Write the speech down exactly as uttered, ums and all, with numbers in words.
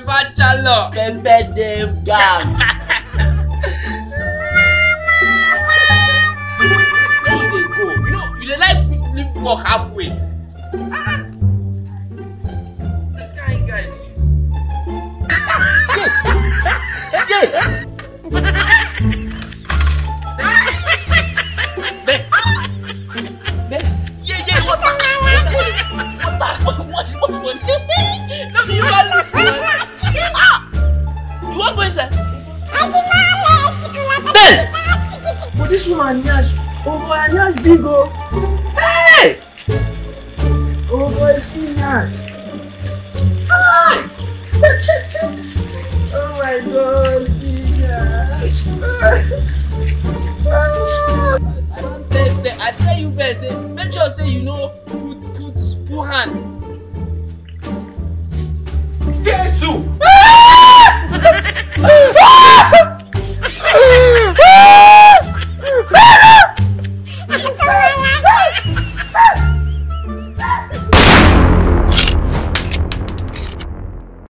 Bachelor. Them bed them gum. Where you dey go? You know, you dey like leave work halfway. Ah, what kind guy is this? Yeah, yeah, what the? What the? What the? What what what? You want to ah! You want to go inside? Ben! But this one, Anyash. Oh, Anyash, bigo. Hey! Oh, boy, Anyash. Ah! Oh, my God, Anyash. I tell you, Ben, say, make sure say, you know, put, put, put hand. Jesus!